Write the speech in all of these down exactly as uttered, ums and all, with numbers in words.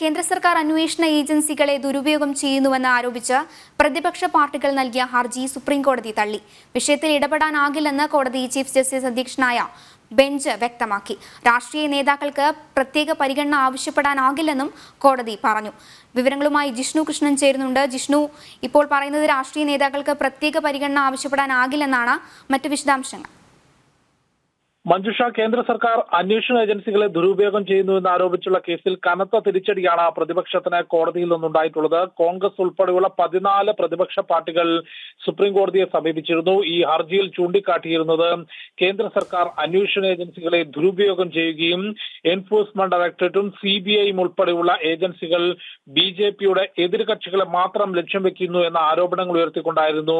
കേന്ദ്ര സർക്കാർ അന്വേഷണ ഏജൻസികളെ ദുരുപയോഗം ചെയ്യുന്നുവെന്ന് ആരോപിച്ച് പ്രതിപക്ഷ പാർട്ടികൾ നൽകിയ ഹർജി സുപ്രീം കോടതി തള്ളി. വിഷയത്തിൽ ഇടപെടാനാകില്ലെന്ന് കോടതി ചീഫ് ജസ്റ്റിസ് അധ്യക്ഷനായ ബെഞ്ച് വ്യക്തമാക്കി. രാഷ്ട്രീയ നേതാക്കൾക്ക് പ്രത്യേക പരിഗണന ആവശ്യപ്പെടാനാകില്ലെന്നും കോടതി പറഞ്ഞു. വിവരങ്ങളുമായി ജിഷ്ണു കൃഷ്ണൻ ചേരുന്നുണ്ട്. ജിഷ്ണു, ഇപ്പോൾ പറയുന്നത് രാഷ്ട്രീയ നേതാക്കൾക്ക് പ്രത്യേക പരിഗണന ആവശ്യപ്പെടാനാകില്ലെന്നാണ്. മറ്റു വിശദാംശങ്ങൾ? മഞ്ജുഷ, കേന്ദ്ര സർക്കാർ അന്വേഷണ ഏജൻസികളെ ദുരുപയോഗം ചെയ്യുന്നുവെന്ന് ആരോപിച്ചുള്ള കേസിൽ കനത്ത തിരിച്ചടിയാണ് പ്രതിപക്ഷത്തിന് കോടതിയിൽ നിന്നുണ്ടായിട്ടുള്ളത്. കോൺഗ്രസ് ഉൾപ്പെടെയുള്ള പതിനാല് പ്രതിപക്ഷ പാർട്ടികൾ സുപ്രീം കോടതിയെ സമീപിച്ചിരുന്നു. ഈ ഹർജിയിൽ ചൂണ്ടിക്കാട്ടിയിരുന്നത് കേന്ദ്ര സർക്കാർ അന്വേഷണ ഏജൻസികളെ ദുരുപയോഗം ചെയ്യുകയും എൻഫോഴ്സ്മെന്റ് ഡയറക്ടറേറ്റും സി ബി ഐയും ഉൾപ്പെടെയുള്ള ഏജൻസികൾ ബി ജെ പിയുടെ എതിർകക്ഷികളെ മാത്രം ലക്ഷ്യം വെക്കുന്നു എന്ന ആരോപണങ്ങൾ ഉയർത്തിക്കൊണ്ടായിരുന്നു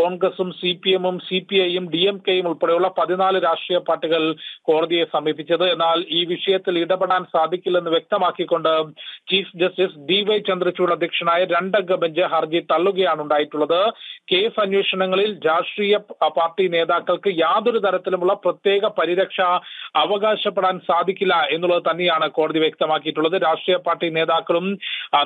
കോൺഗ്രസും സി പി എമ്മും സി പി ഐയും ഡി എം കെയും ഉൾപ്പെടെയുള്ള പതിനാല് രാഷ്ട്രീയ പാർട്ടികൾ കോടതിയെ സമീപിച്ചത്. എന്നാൽ ഈ വിഷയത്തിൽ ഇടപെടാൻ സാധിക്കില്ലെന്ന് വ്യക്തമാക്കിക്കൊണ്ട് chief justice D Y Chandrachud അധ്യക്ഷനായ രണ്ടംഗ ബെഞ്ച് ഹർജി തള്ളുകയാണ് ഉണ്ടായിട്ടുള്ളത്. കേസ് അന്വേഷണങ്ങളിൽ രാഷ്ട്രീയ പാർട്ടി നേതാക്കൾക്ക് യാതൊരു തരത്തിലുമുള്ള പ്രത്യേക പരിരക്ഷ അവകാശപ്പെടാൻ സാധിക്കില്ല എന്നുള്ളത് തന്നെയാണ് കോടതി വ്യക്തമാക്കിയിട്ടുള്ളത്. രാഷ്ട്രീയ പാർട്ടി നേതാക്കളും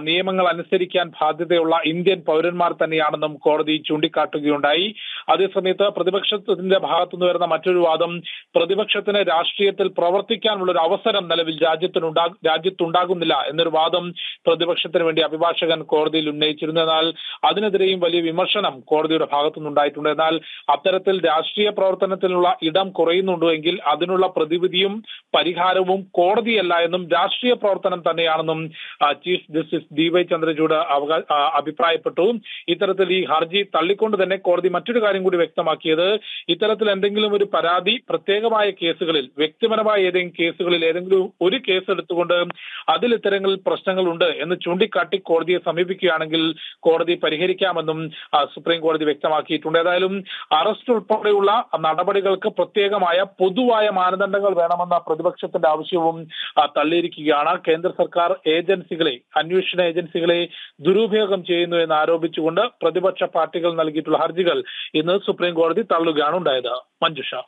നിയമങ്ങൾ അനുസരിക്കാൻ ബാധ്യതയുള്ള ഇന്ത്യൻ പൗരന്മാർ തന്നെയാണെന്നും കോടതി ചൂണ്ടിക്കാട്ടുകയുണ്ടായി. അതേസമയത്ത് പ്രതിപക്ഷത്തിന്റെ ഭാഗത്തുനിന്ന് വരുന്ന മറ്റൊരു വാദം, പ്രതിപക്ഷത്തിന് രാഷ്ട്രീയത്തിൽ പ്രവർത്തിക്കാനുള്ള ഒരു അവസരം നിലവിൽ രാജ്യത്തിനുണ്ടാ രാജ്യത്തുണ്ടാകുന്നില്ല എന്നൊരു വാദം പ്രതിപക്ഷത്തിന് വേണ്ടി അഭിഭാഷകൻ കോടതിയിൽ ഉന്നയിച്ചിരുന്നു. എന്നാൽ അതിനെതിരെയും വലിയ വിമർശനം കോടതിയുടെ ഭാഗത്തുനിന്നുണ്ടായിട്ടുണ്ട്. എന്നാൽ അത്തരത്തിൽ രാഷ്ട്രീയ പ്രവർത്തനത്തിനുള്ള ഇടം കുറയുന്നുണ്ടോ എങ്കിൽ അതിനുള്ള പ്രതിവിധിയും പരിഹാരവും കോടതിയല്ല എന്നും രാഷ്ട്രീയ പ്രവർത്തനം തന്നെയാണെന്നും chief justice D Y Chandrachud അഭിപ്രായപ്പെട്ടു. ഇത്തരത്തിൽ ഈ ഹർജി തള്ളിക്കൊണ്ട് തന്നെ കോടതി മറ്റൊരു കാര്യം കൂടി വ്യക്തമാക്കിയത്, ഇത്തരത്തിൽ എന്തെങ്കിലും ഒരു പരാതി പ്രത്യേകമായ കേസുകളിൽ വ്യക്തിപരമായ ഏതെങ്കിലും കേസുകളിൽ ഏതെങ്കിലും ഒരു കേസ് എടുത്തുകൊണ്ട് അതിൽ ഇത്തരങ്ങളിൽ പ്രശ്നങ്ങളുണ്ട് എന്ന് ചൂണ്ടിക്കാട്ടി കോടതിയെ സമീപിക്കുകയാണെങ്കിൽ കോടതി പരിഹരിക്കാമെന്നും സുപ്രീം കോടതി വ്യക്തമാക്കിയിട്ടുണ്ട്. ഏതായാലും അറസ്റ്റ് ഉൾപ്പെടെയുള്ള നടപടികൾക്ക് പ്രത്യേകമായ പൊതുവായ മാനദണ്ഡങ്ങൾ വേണമെന്ന പ്രതിപക്ഷത്തിന്റെ ആവശ്യവും തള്ളിയിരിക്കുകയാണ്. കേന്ദ്ര സർക്കാർ ഏജൻസികളെ അന്വേഷണ ഏജൻസികളെ ദുരുപയോഗം ചെയ്യുന്നു എന്ന് ആരോപിച്ചുകൊണ്ട് പ്രതിപക്ഷ പാർട്ടികൾ നൽകിയിട്ടുള്ള ഹർജികൾ ഇന്ന് സുപ്രീം കോടതി തള്ളുകയാണ് ഉണ്ടായത്. മഞ്ജുഷ.